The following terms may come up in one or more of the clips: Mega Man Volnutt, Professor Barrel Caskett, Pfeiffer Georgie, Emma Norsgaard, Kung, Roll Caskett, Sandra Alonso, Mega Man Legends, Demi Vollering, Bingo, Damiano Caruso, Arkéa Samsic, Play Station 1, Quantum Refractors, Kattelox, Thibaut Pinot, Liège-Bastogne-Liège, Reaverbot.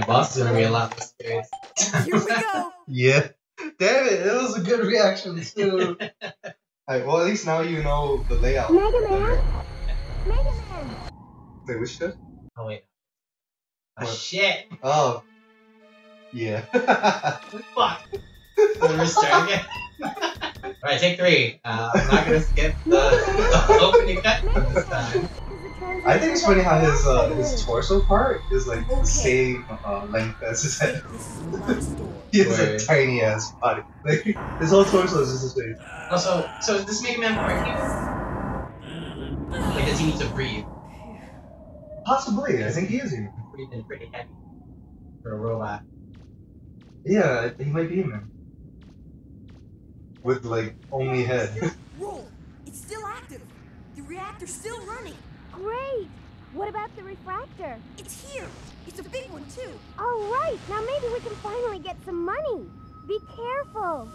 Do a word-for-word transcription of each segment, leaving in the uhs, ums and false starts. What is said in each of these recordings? that boss is gonna be a lot less serious. Here we go. Yeah. Damn it! It was a good reaction too. Alright, well at least now you know the layout. Mega Man. Mega Man. Wait, which shit? Oh wait. Oh what? Shit. Oh. Yeah. Fuck. We'll restart again. Alright, take three. Uh, I'm not gonna skip the, the opening cut this time. I think it's funny how his uh, his torso part is like the same uh, length as his head. He has a tiny ass body. Like his whole torso is just the same. Also, so is this Mega Man pregnant? Like does he need to breathe? Possibly. I think he is human. Breathing pretty heavy for a robot. Yeah, he might be human. With like only head. Roll. It's still active. The reactor's still running. Great! What about the refractor? It's here! It's a big one, too! Alright! Now maybe we can finally get some money! Be careful!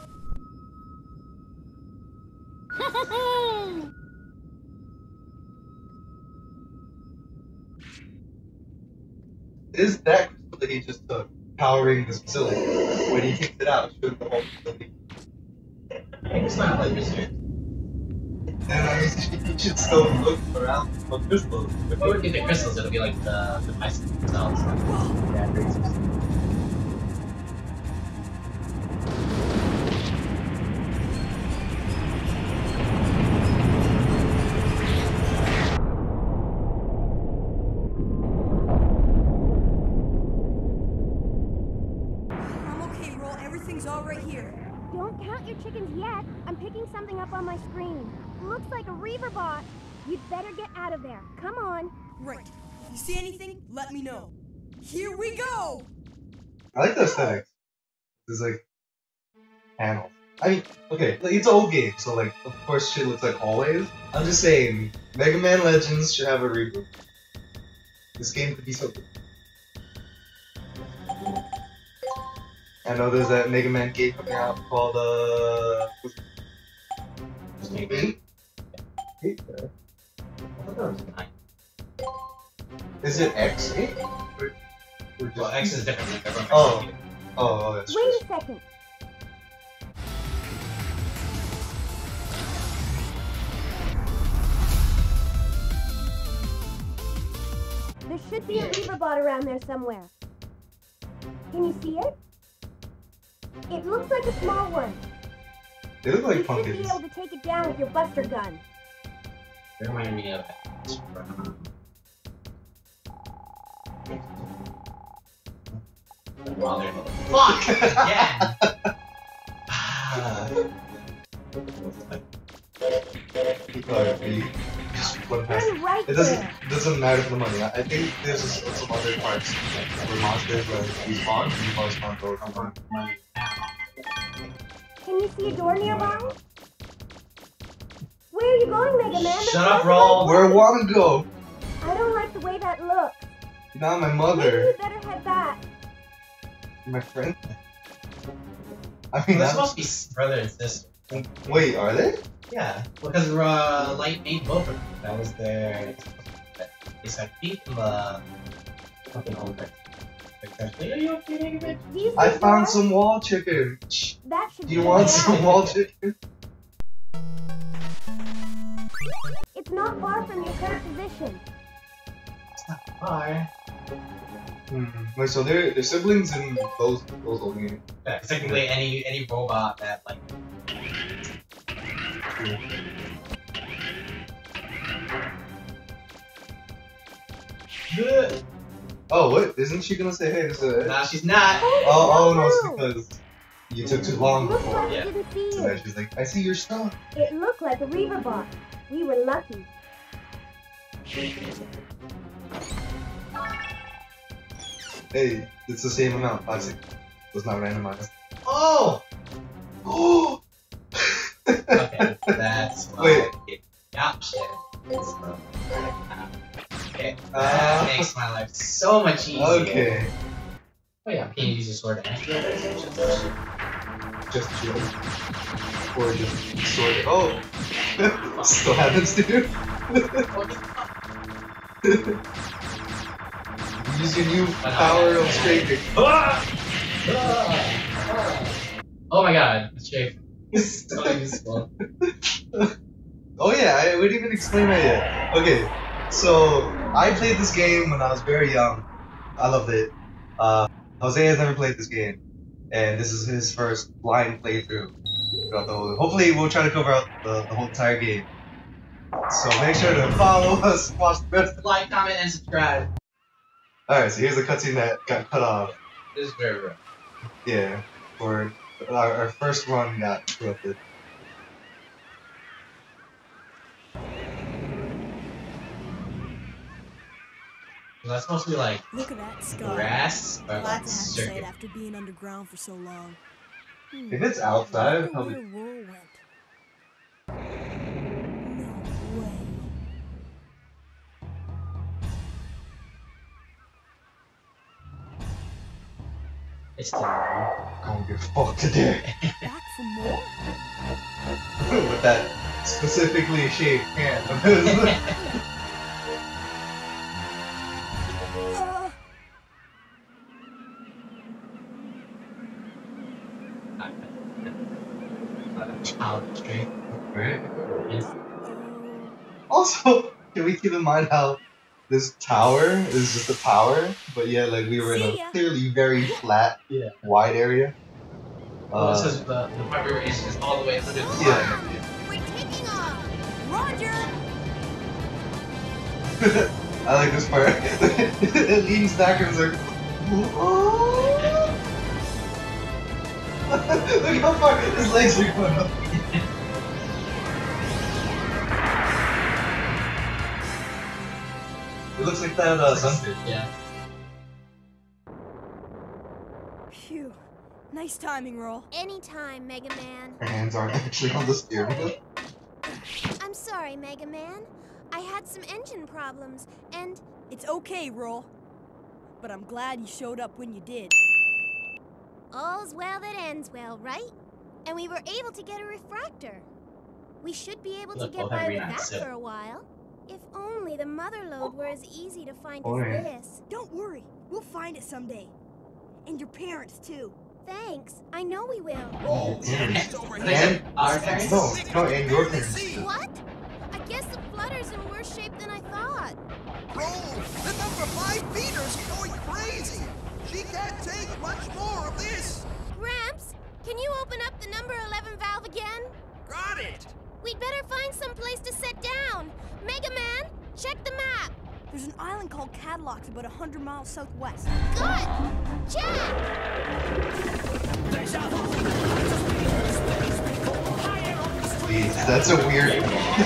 Is that facility just uh, powering this facility? When he kicks it out, shouldn't the whole facility? It's not like this here. You should still look around for crystals. If we would get the crystals, it'll be like the devices themselves. Yeah, crazy. I'm okay, Roll. Everything's all right here. Don't count your chickens yet. I'm picking something up on my screen. Looks like a Reaverbot. You'd better get out of there. Come on. Right. If you see anything, let me know. Here we go! I like those aesthetics. There's like... panels. I mean, okay, it's an old game, so like, of course shit looks like always. I'm just saying, Mega Man Legends should have a reboot. This game could be so good. I know there's that Mega Man game coming out called, uh... Maybe? eight? I thought that was nine. Is it X eight? Or, or just well, X is different. Like oh. oh, oh, that's true. Wait a second. There should be a Reaverbot around there somewhere. Can you see it? It looks like a small one. They look like you pumpkins. You should be able to take it down with your buster gun. They remind me of that. Fuck! Yeah! People are big. Just one person. Right it doesn't, doesn't matter for the money. I think there's some other parts where monsters are respawn and you boss spawn or come on. Can you see a door nearby? Where are you going, Mega Man? Shut up, Roll! Where I want to go! I don't like the way that looks. Not my mother. Maybe you better head back. My friend? I mean, they're supposed to be brother and sister. Wait, are they? Yeah, because uh, Light made both of them. That was their... It's like people, uh... fucking old person. Exactly. Are you okay, Mega Man? I found some wall chicken. That should you want bad. Some wall chicken? It's not far from your current position. It's not far. Hmm. Wait, so they're they're siblings in those those old games. Yeah, technically any any robot that like. Yeah. Good. Oh, what? Isn't she gonna say, hey, this is a... Nah, she's not! Oh, oh no, it's because you took too long before. Like yeah. Didn't see so it. She's like, I see your stuff. It looked like a Reaverbot. We were lucky. Hey, it's the same amount. Obviously, it was not randomized. Oh! Oh! Okay, that's why I got shit. It's not okay. Uh, that makes my life so much easier. Okay. Oh yeah, can you use your sword to actually just shield. Or just sword. Oh! Still happens to you. Use your new power of scraping. Oh my god, it's shaking. Totally useful. Oh yeah, I wouldn't even explain that yet. Okay, so I played this game when I was very young. I loved it. Uh, Jose has never played this game, and this is his first blind playthrough. Throughout the whole, hopefully we'll try to cover out the, the whole entire game. So make sure to follow us, watch the best. Like, comment, and subscribe. Alright, so here's the cutscene that got cut off. This is very rough. Yeah, for our, our first run got corrupted. Well, that's mostly like look at that scar. Grass. Lots like, of circuit. After being underground for so long. Hmm. If it's outside, I'll be. No way. It's time. Gonna get fucked today. Back for more. With that specifically shaved hand of his. Right? Yeah. Also, can we keep in mind how this tower is just a tower, but yeah, like we were in a clearly very flat, yeah. wide area. Well, uh, this is the, the part we were in is all the way under the water. Yeah. Yeah. We're taking off! Roger! I like this part. The leading stackers are. Look how far his legs are going up. It looks like that uh, sunset. Yeah. Phew. Nice timing, Roll. Anytime, Mega Man. Her hands aren't actually on the steering wheel. I'm sorry, Mega Man. I had some engine problems, and... It's okay, Roll. But I'm glad you showed up when you did. All's well that ends well, right? And we were able to get a refractor. We should be able Look, to get by with that so. for a while. If only the mother load were as easy to find oh, as yeah. this. Don't worry, we'll find it someday. And your parents, too. Thanks, I know we will. Oh, it's over here. Our parents? No, no, and your parents. What? I guess the Flutter's in worse shape than I thought. Roll, the number five feeder's going crazy. She can't take much more of this. Gramps, can you open up the number eleven valve again? Got it. We'd better find some place to sit down. Mega Man, check the map. There's an island called Kattelox about one hundred miles southwest. Good! Check! Geez, that's a weird...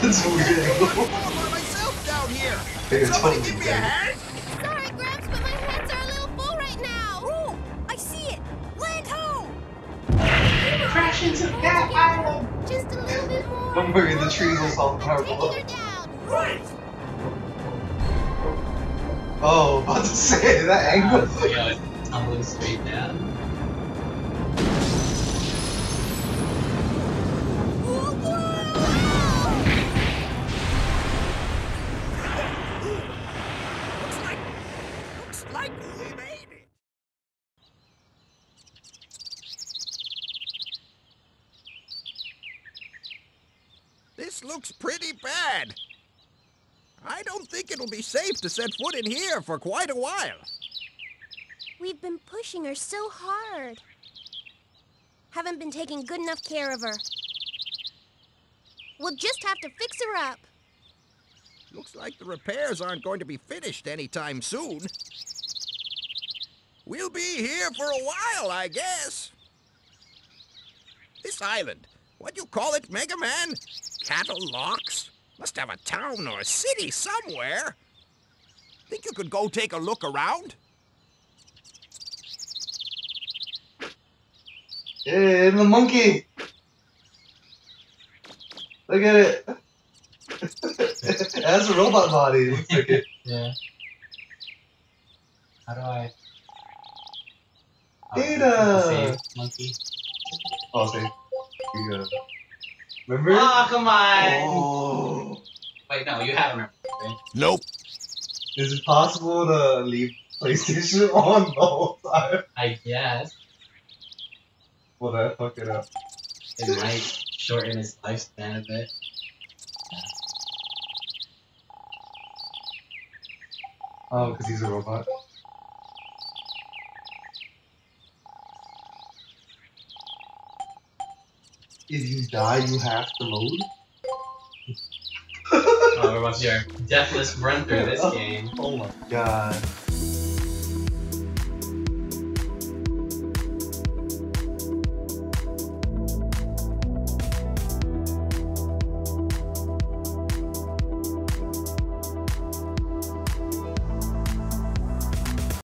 That's a weird angle. I'm all by myself down here. Hey, somebody give me a hand? Sorry, Gramps, but my hands are a little full right now. Oh, I see it. Land ho! Crash into that island. Just a little bit more. Don't worry, the trees will solve the power blow. Right. Oh, about to say that angle. Oh, yeah, it's tumbling straight down. Looks like, looks like we made it. This looks pretty bad. I don't think it'll be safe to set foot in here for quite a while. We've been pushing her so hard. Haven't been taking good enough care of her. We'll just have to fix her up. Looks like the repairs aren't going to be finished anytime soon. We'll be here for a while, I guess. This island, what do you call it, Mega Man? Kattelox? Must have a town or a city somewhere. Think you could go take a look around? Hey, and the monkey! Look at it! It has a robot body, looks like it. Yeah. How do I... Oh, Data! Save monkey. Oh, save. You got it. Remember? Oh, come on! Oh. Wait, no, you haven't remembered, right? Nope. Is it possible to leave PlayStation on the whole time. I guess. Will that fuck it up? It might shorten his lifespan a bit. Oh, because he's a robot. If you die, you have to load? Oh, we're about to do our deathless run through this game. Oh my god.